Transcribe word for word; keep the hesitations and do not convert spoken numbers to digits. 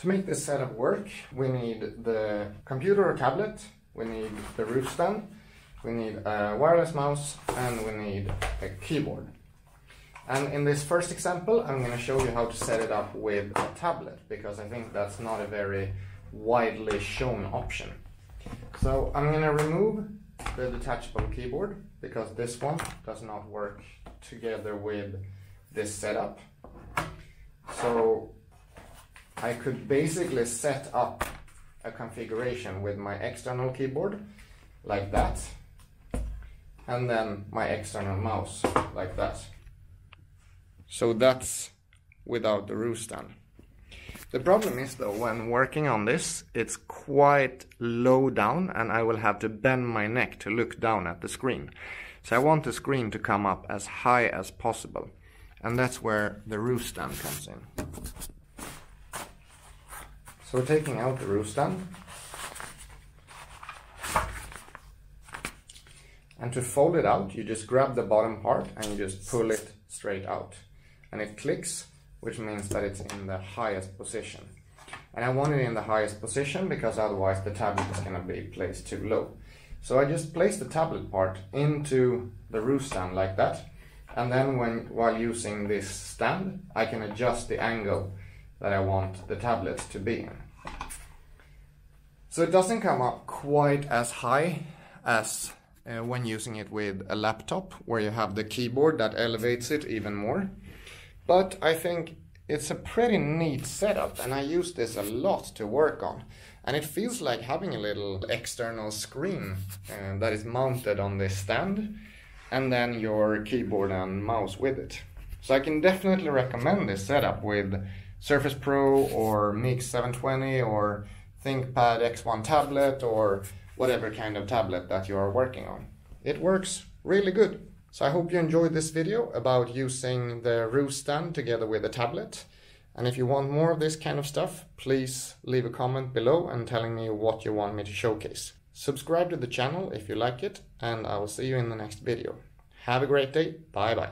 To make this setup work, we need the computer or tablet, we need the Roost Stand, we need a wireless mouse, and we need a keyboard. And in this first example, I'm going to show you how to set it up with a tablet, because I think that's not a very widely shown option. So I'm going to remove the detachable keyboard, because this one does not work together with this setup. So I could basically set up a configuration with my external keyboard, like that, and then my external mouse, like that. So that's without the Roost Stand. The problem is, though, when working on this, it's quite low down and I will have to bend my neck to look down at the screen. So I want the screen to come up as high as possible. And that's where the Roost Stand comes in. So taking out the Roost Stand. And to fold it out, you just grab the bottom part and you just pull it straight out. And it clicks, which means that it's in the highest position. And I want it in the highest position because otherwise the tablet is going to be placed too low. So I just place the tablet part into the Roost Stand like that. And then when while using this stand, I can adjust the angle that I want the tablet to be in. So it doesn't come up quite as high as uh, when using it with a laptop, where you have the keyboard that elevates it even more. But I think it's a pretty neat setup, and I use this a lot to work on. And it feels like having a little external screen uh, that is mounted on this stand, and then your keyboard and mouse with it. So I can definitely recommend this setup with Surface Pro or Miix seven twenty or ThinkPad X one Tablet or whatever kind of tablet that you are working on. It works really good. So I hope you enjoyed this video about using the Roost Stand together with a tablet. And if you want more of this kind of stuff, please leave a comment below and telling me what you want me to showcase. Subscribe to the channel if you like it, and I will see you in the next video. Have a great day. Bye bye.